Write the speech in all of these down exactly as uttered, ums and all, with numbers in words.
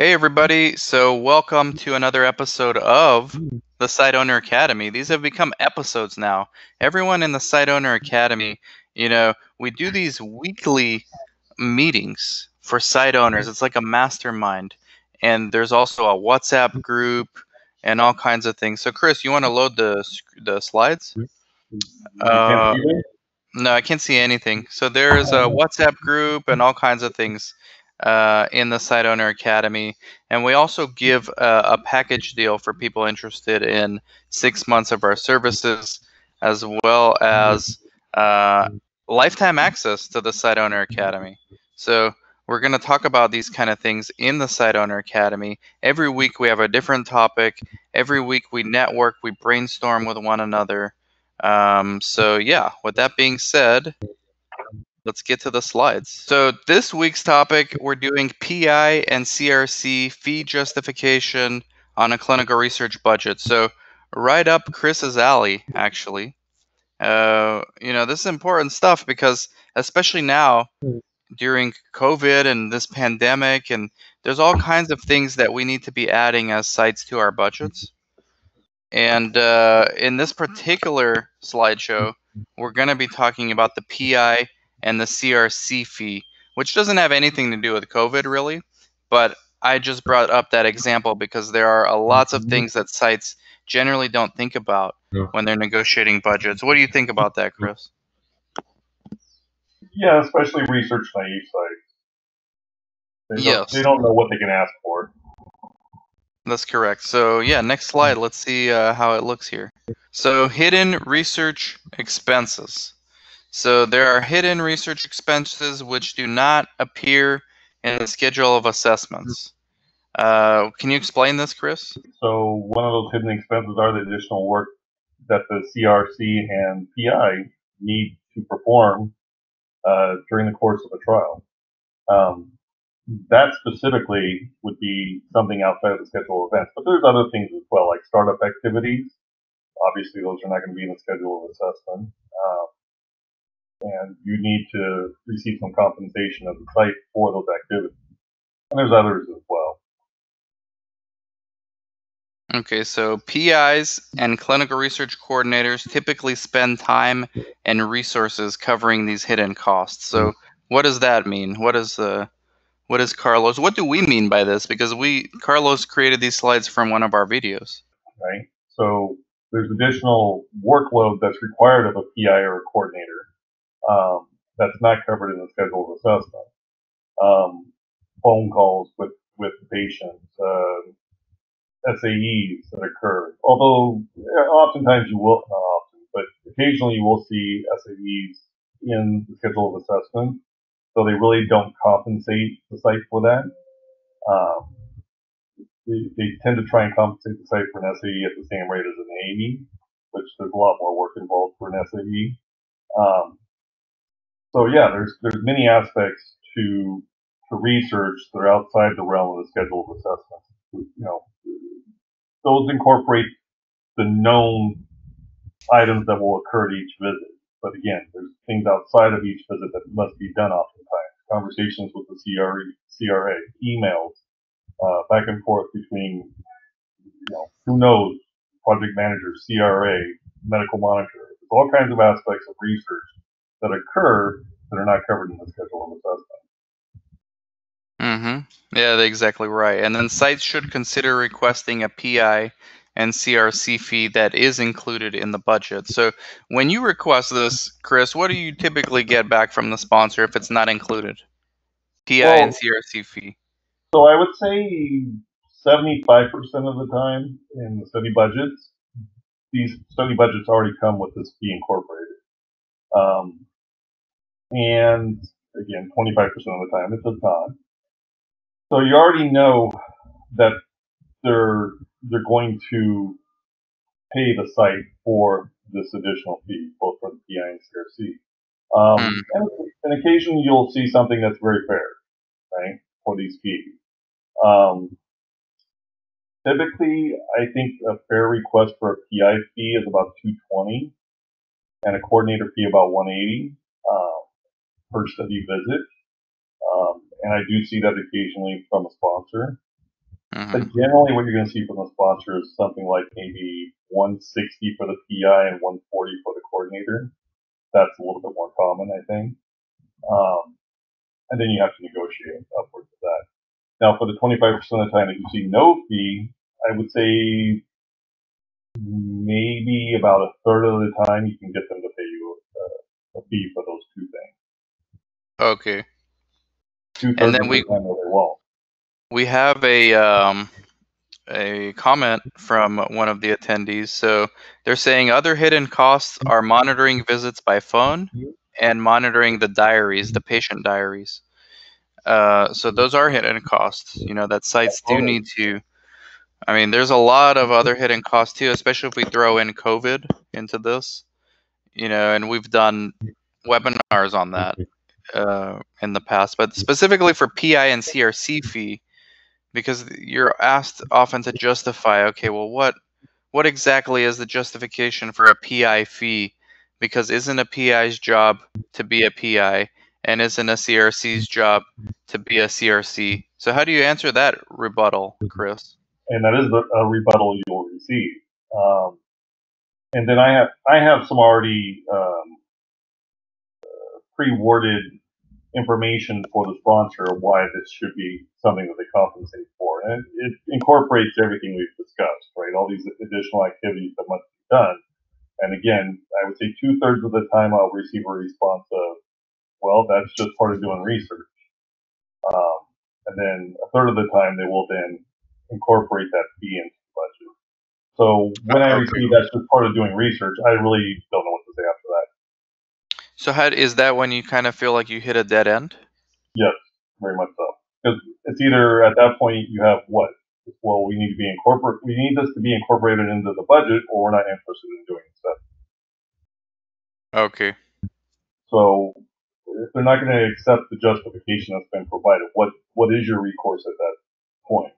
Hey everybody, so welcome to another episode of the Site Owner Academy. These have become episodes now. Everyone in the Site Owner Academy, you know, we do these weekly meetings for site owners. It's like a mastermind. And there's also a WhatsApp group and all kinds of things. So Chris, you want to load the, the slides? Uh, no, I can't see anything. So there's a WhatsApp group and all kinds of things. Uh, in the Site Owner Academy. And we also give uh, a package deal for people interested in six months of our services, as well as uh, lifetime access to the Site Owner Academy. So we're going to talk about these kind of things in the Site Owner Academy. Every week we have a different topic. Every week we network, we brainstorm with one another. Um, so yeah, with that being said, let's get to the slides. So this week's topic, we're doing P I and C R C fee justification on a clinical research budget. So right up Chris's alley, actually. Uh, you know, this is important stuff because especially now during COVID and this pandemic, and there's all kinds of things that we need to be adding as sites to our budgets. And uh, in this particular slideshow, we're going to be talking about the P I and the C R C fee, which doesn't have anything to do with COVID really, but I just brought up that example because there are lots of things that sites generally don't think about when they're negotiating budgets. What do you think about that, Chris? Yeah, especially research naive sites. They don't, yes. They don't know what they can ask for. That's correct. So yeah, next slide. Let's see uh, how it looks here. So hidden research expenses. So there are hidden research expenses which do not appear in the schedule of assessments. Uh, can you explain this, Chris? So one of those hidden expenses are the additional work that the C R C and P I need to perform uh, during the course of a trial. Um, that specifically would be something outside of the schedule of events, but there's other things as well, like startup activities. Obviously, those are not going to be in the schedule of assessment. Um, and you need to receive some compensation of the site for those activities. And there's others as well. Okay, so P Is and clinical research coordinators typically spend time and resources covering these hidden costs. So what does that mean? What is, uh, what is Carlos? What do we mean by this? Because we Carlos created these slides from one of our videos. Right, so there's additional workload that's required of a P I or a coordinator. Um, that's not covered in the schedule of assessment. Um, phone calls with, with patients, uh, S A Es that occur. Although oftentimes you will, not often, but occasionally you will see S A Es in the schedule of assessment. So they really don't compensate the site for that. Um, they, they tend to try and compensate the site for an S A E at the same rate as an A E, which there's a lot more work involved for an S A E. Um, So yeah, there's there's many aspects to to research that are outside the realm of the schedule of assessment. You know, those incorporate the known items that will occur at each visit. But again, there's things outside of each visit that must be done oftentimes. Conversations with the C R A, emails, uh, back and forth between, you know, who knows, project manager, C R A, medical monitor. There's all kinds of aspects of research that occur that are not covered in the schedule of assessment. Mm-hmm. Yeah, that's exactly right. And then sites should consider requesting a P I and C R C fee that is included in the budget. So when you request this, Chris, what do you typically get back from the sponsor if it's not included? P I well, and C R C fee. So I would say seventy-five percent of the time in the study budgets, these study budgets already come with this fee incorporated. Um, and again, twenty-five percent of the time, it's a time. So you already know that they're, they're going to pay the site for this additional fee, both for the P I and C R C. Um, and, and occasionally you'll see something that's very fair, right, for these fees. Um, typically, I think a fair request for a P I fee is about two hundred twenty dollars. And a coordinator fee about one hundred eighty dollars um, per study visit. Um, and I do see that occasionally from a sponsor. Mm-hmm. But generally, what you're going to see from the sponsor is something like maybe one sixty for the P I and one forty for the coordinator. That's a little bit more common, I think. Um, and then you have to negotiate upwards of that. Now, for the twenty-five percent of the time that you see no fee, I would say maybe about a third of the time you can get them to pay you a, a fee for those two things. Okay. Two thirds and then of we, the time they won't. We have a um, a comment from one of the attendees. So they're saying other hidden costs are monitoring visits by phone and monitoring the diaries, the patient diaries. Uh, so those are hidden costs, you know, that sites do need to. I mean, there's a lot of other hidden costs too, especially if we throw in COVID into this, you know, and we've done webinars on that uh, in the past, but specifically for P I and C R C fee, because you're asked often to justify, okay, well, what, what exactly is the justification for a P I fee? Because isn't a P I's job to be a P I? And isn't a C R C's job to be a C R C? So how do you answer that rebuttal, Chris? And that is a rebuttal you will receive. Um, and then I have I have some already um, uh, pre-worded information for the sponsor why this should be something that they compensate for, and it, it incorporates everything we've discussed, right? All these additional activities that must be done. And again, I would say two thirds of the time I'll receive a response of, well, that's just part of doing research. Um, and then a third of the time, they will then incorporate that fee into the budget. So when I receive that's just part of doing research, I really don't know what to say after that. So how, is that when you kind of feel like you hit a dead end? Yes, very much so. Because it's either at that point you have what? Well, we need to be incorporate. We need this to be incorporated into the budget, or we're not interested in doing stuff. Okay. So if they're not going to accept the justification that's been provided, what what is your recourse at that point?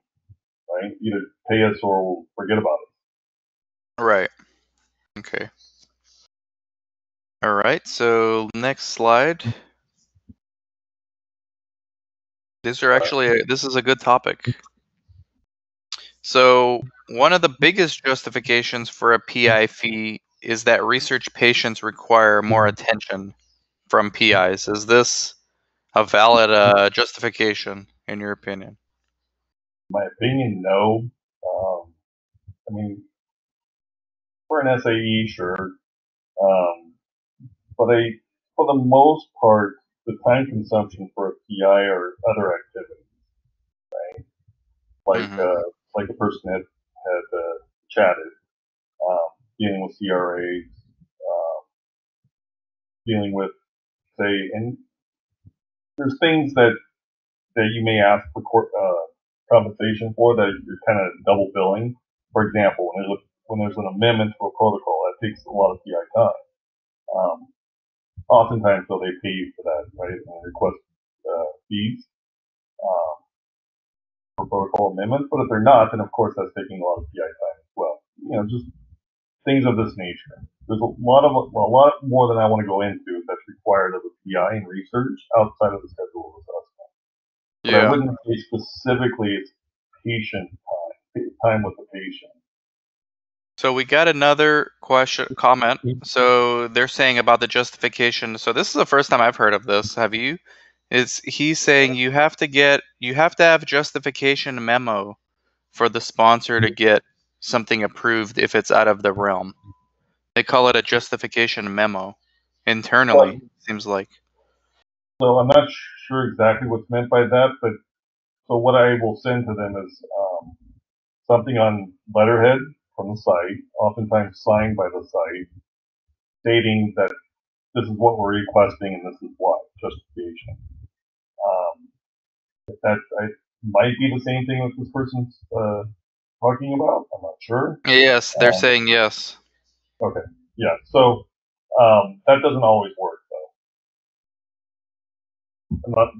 Right? Either pay us or forget about it. Right. Okay. All right. So next slide. These are actually a, this is a good topic. So one of the biggest justifications for a P I fee is that research patients require more attention from P Is. Is this a valid uh, justification in your opinion? My opinion, no. Um, I mean, for an S A E, sure. Um, but I, for the most part, the time consumption for a P I or other activities, right? Like, mm-hmm. uh, like the person had, had uh, chatted, um, dealing with C R As, um, dealing with, say, and there's things that, that you may ask for, uh, compensation for that you're kind of double billing. For example, when there's, a, when there's an amendment to a protocol, that takes a lot of P I time. Um, oftentimes, though, they pay you for that, right? And request uh, fees um, for protocol amendments. But if they're not, then of course that's taking a lot of P I time as well. You know, just things of this nature. There's a lot of well, a lot more than I want to go into that's required of a P I in research outside of the schedule of assessment. But yeah. I wouldn't say specifically it's patient time, time with the patient. So we got another question, comment. So they're saying about the justification. So this is the first time I've heard of this. Have you? It's he's saying you have to get, you have to have justification memo for the sponsor to get something approved if it's out of the realm. They call it a justification memo internally. Well, seems like. So I'm not sure exactly what's meant by that, but so what I will send to them is um, something on letterhead from the site, oftentimes signed by the site, stating that this is what we're requesting and this is why, justification. Um, that I, might be the same thing that this person's uh, talking about. I'm not sure. Yes, they're um, saying yes. Okay, yeah. So um, that doesn't always work.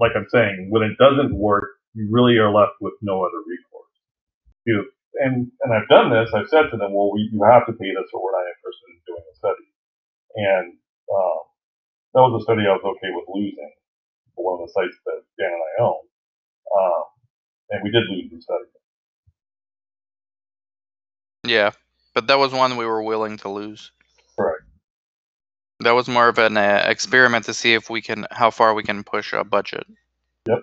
Like I'm saying, when it doesn't work, you really are left with no other recourse. You, and and I've done this. I've said to them, well, we, you have to pay this or we're not interested in doing a study. And um, that was a study I was okay with losing for one of the sites that Dan and I own. Um, and we did lose the study. Yeah, but that was one we were willing to lose. Right. That was more of an uh, experiment to see if we can, how far we can push our budget. Yep.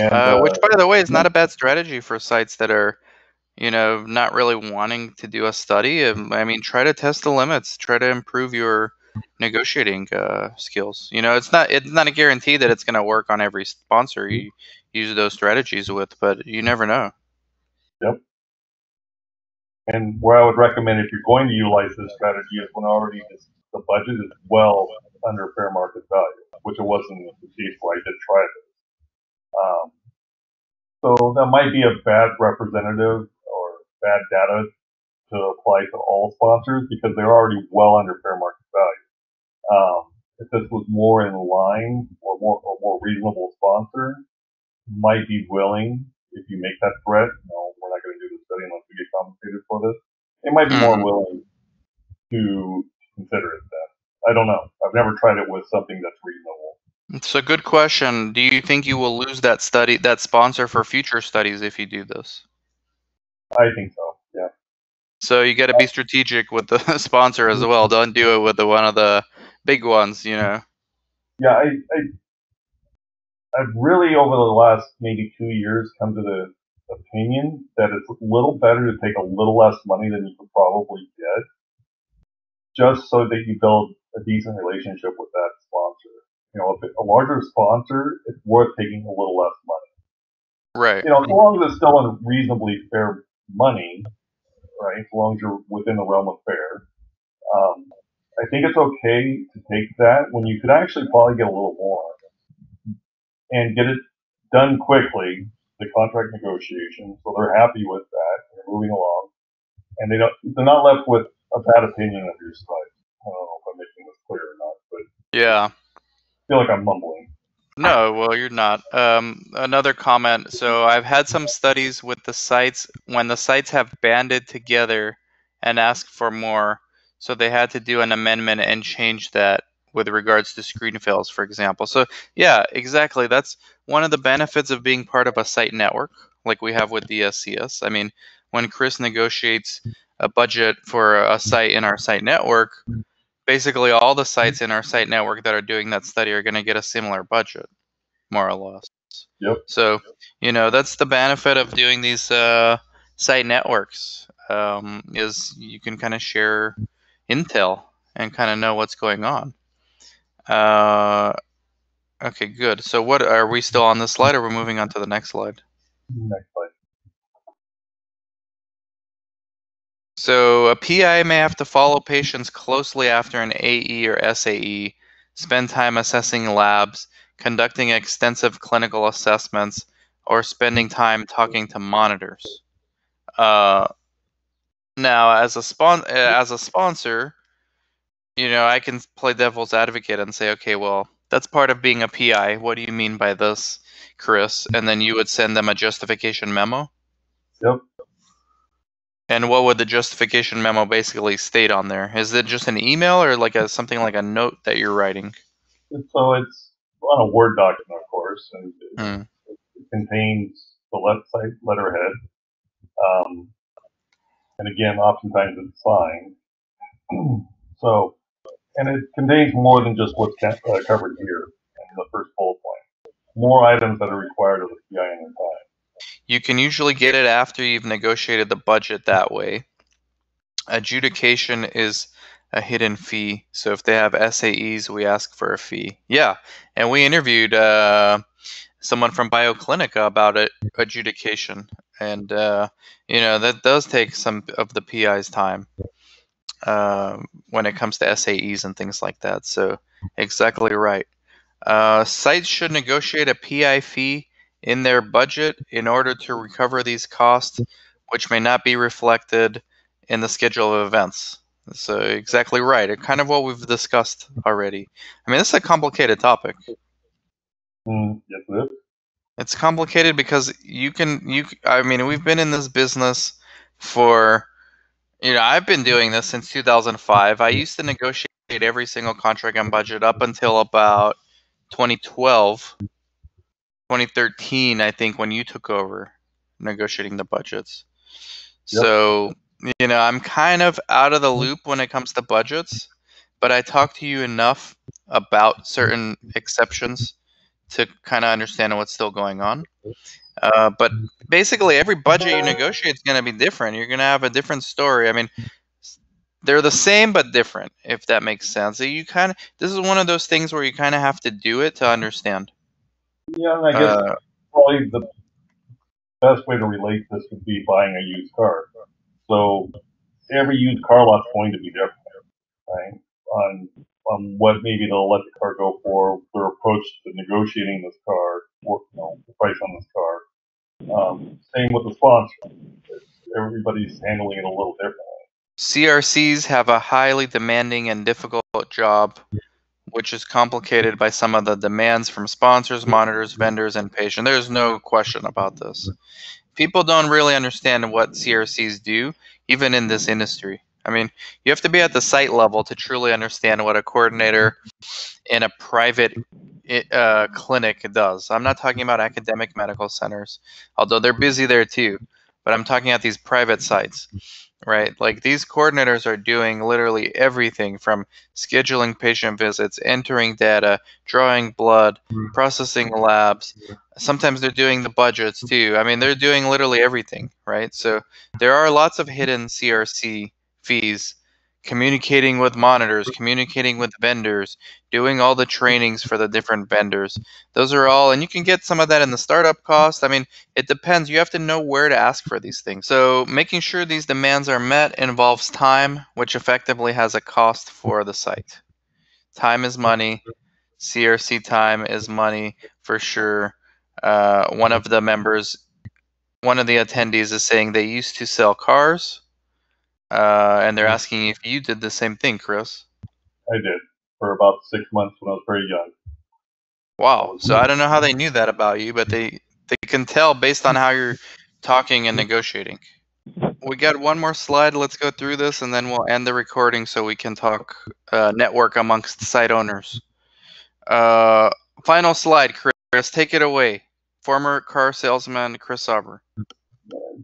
And, uh, uh, which, by the way, is not a bad strategy for sites that are, you know, not really wanting to do a study. I mean, try to test the limits. Try to improve your negotiating uh, skills. You know, it's not it's not a guarantee that it's going to work on every sponsor you use those strategies with, but you never know. Yep. And where I would recommend, if you're going to utilize this strategy, is when already the budget is well under fair market value, which it wasn't the case where I did try this. Um, so that might be a bad representative or bad data to apply to all sponsors because they're already well under fair market value. Um, if this was more in line or more, or more reasonable sponsor, might be willing, if you make that threat, no, we're not going to do the study unless we get compensated for this, they might be more willing to consider it that. I don't know. I've never tried it with something that's reasonable. It's a good question. Do you think you will lose that study, that sponsor for future studies if you do this? I think so, yeah. So you got to be strategic with the sponsor as well. Don't do it with the one of the big ones, you know. Yeah, I, I, I've really over the last maybe two years come to the opinion that it's a little better to take a little less money than you could probably get just so that you build a decent relationship with that sponsor. You know, if a larger sponsor, it's worth taking a little less money. Right. You know, as long as it's still in reasonably fair money, right, as long as you're within the realm of fair, um, I think it's okay to take that when you could actually probably get a little more and get it done quickly, the contract negotiation, so they're happy with that, they're moving along, and they don't, they're not left with a bad opinion of your site. I don't know if I'm making this clear or not, but... Yeah. I feel like I'm mumbling. No, well, you're not. Um, another comment. So I've had some studies with the sites when the sites have banded together and asked for more. So they had to do an amendment and change that with regards to screen fails, for example. So, yeah, exactly. That's one of the benefits of being part of a site network like we have with D S C S. I mean, when Chris negotiates a budget for a site in our site network, basically, all the sites in our site network that are doing that study are going to get a similar budget, more or less. Yep. So, you know, that's the benefit of doing these uh, site networks, um, is you can kind of share intel and kind of know what's going on. Uh, okay, good. So what, are we still on this slide or we're moving on to the next slide? Next slide. So a P I may have to follow patients closely after an A E or S A E, spend time assessing labs, conducting extensive clinical assessments, or spending time talking to monitors. Uh, now, as a, spon as a sponsor, you know, I can play devil's advocate and say, okay, well, that's part of being a P I. What do you mean by this, Chris? And then you would send them a justification memo? Yep. And what would the justification memo basically state on there? Is it just an email or like a something like a note that you're writing? So it's on a Word document, of course, and it, mm. it contains the left side letterhead. Um, and again, oftentimes it's signed. So, and it contains more than just what's uh, covered here in the first bullet point. More items that are required of the P I in the time. You can usually get it after you've negotiated the budget that way. Adjudication is a hidden fee. So if they have S A Es, we ask for a fee. Yeah, and we interviewed uh, someone from BioClinica about it, adjudication. And, uh, you know, that does take some of the P I's time uh, when it comes to S A Es and things like that. So exactly right. Uh, sites should negotiate a P I fee in their budget in order to recover these costs, which may not be reflected in the schedule of events. So exactly right. It's kind of what we've discussed already. I mean, this is a complicated topic. Mm, yes, it is. It's complicated because you can, you, I mean, we've been in this business for, you know, I've been doing this since two thousand five. I used to negotiate every single contract and budget up until about twenty twelve. twenty thirteen, I think, when you took over negotiating the budgets. Yep. So, you know, I'm kind of out of the loop when it comes to budgets, but I talk to you enough about certain exceptions to kind of understand what's still going on. Uh, but basically, every budget you negotiate is going to be different. You're going to have a different story. I mean, they're the same but different, if that makes sense. So you kind of, this is one of those things where you kind of have to do it to understand. Yeah, I guess uh, probably the best way to relate this would be buying a used car. So every used car lot's going to be different, right? On on what maybe they'll let the car go for, their approach to negotiating this car, or, you know, the price on this car. Um, same with the sponsor. Everybody's handling it a little differently. C R Cs have a highly demanding and difficult job, which is complicated by some of the demands from sponsors, monitors, vendors, and patients. There's no question about this. People don't really understand what C R Cs do, even in this industry. I mean, you have to be at the site level to truly understand what a coordinator in a private uh, clinic does. I'm not talking about academic medical centers, although they're busy there too, but I'm talking about these private sites, right? Like, these coordinators are doing literally everything from scheduling patient visits, entering data, drawing blood, processing labs. Sometimes they're doing the budgets too. I mean, they're doing literally everything, right? So there are lots of hidden C R C fees, communicating with monitors, communicating with vendors, doing all the trainings for the different vendors. Those are all, and you can get some of that in the startup cost. I mean, it depends. You have to know where to ask for these things. So making sure these demands are met involves time, which effectively has a cost for the site. Time is money. C R C time is money for sure. Uh, one of the members, one of the attendees is saying they used to sell cars. Uh, and they're asking if you did the same thing, Chris. I did, for about six months when I was very young. Wow. So I don't know how they knew that about you, but they, they can tell based on how you're talking and negotiating. We got one more slide. Let's go through this, and then we'll end the recording so we can talk uh, network amongst site owners. Uh, final slide, Chris. Take it away. Former car salesman, Chris Sauber.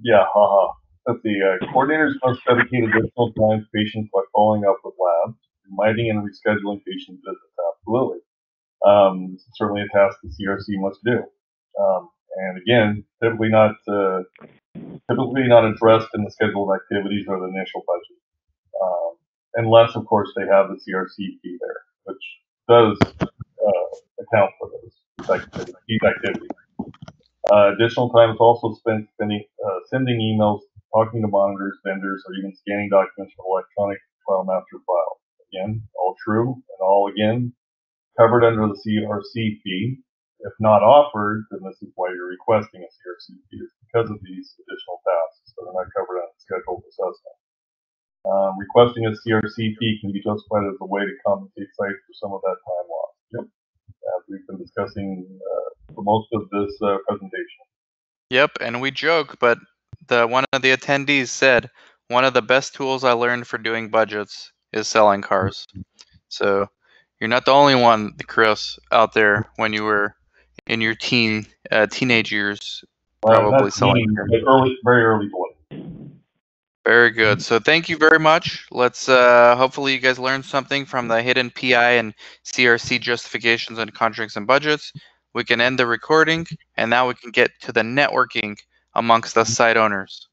Yeah, haha. That the uh, coordinators must dedicate additional time to patients by following up with labs, reminding and rescheduling patient visits. Absolutely. Um, it's certainly a task the C R C must do. Um, and again, typically not uh, typically not addressed in the scheduled activities or the initial budget. Um, unless, of course, they have the C R C fee there, which does uh, account for those these activities. Uh, additional time is also spent spending, uh, sending emails, talking to monitors, vendors, or even scanning documents from electronic trial master file. Again, all true and all, again, covered under the C R C fee. If not offered, then this is why you're requesting a C R C fee, is because of these additional tasks that are not covered on the scheduled assessment. Um, requesting a C R C fee can be justified as a way to compensate sites for some of that time loss. Yep. As we've been discussing uh, for most of this uh, presentation. Yep, and we joke, but The, one of the attendees said, one of the best tools I learned for doing budgets is selling cars. So you're not the only one, Chris, out there when you were in your teen uh, teenage years, probably uh, selling teen, cars. Early, very early one. Very good. So thank you very much. Let's uh, hopefully you guys learned something from the hidden P I and C R C justifications on contracts and budgets. We can end the recording, and now we can get to the networking amongst the site owners.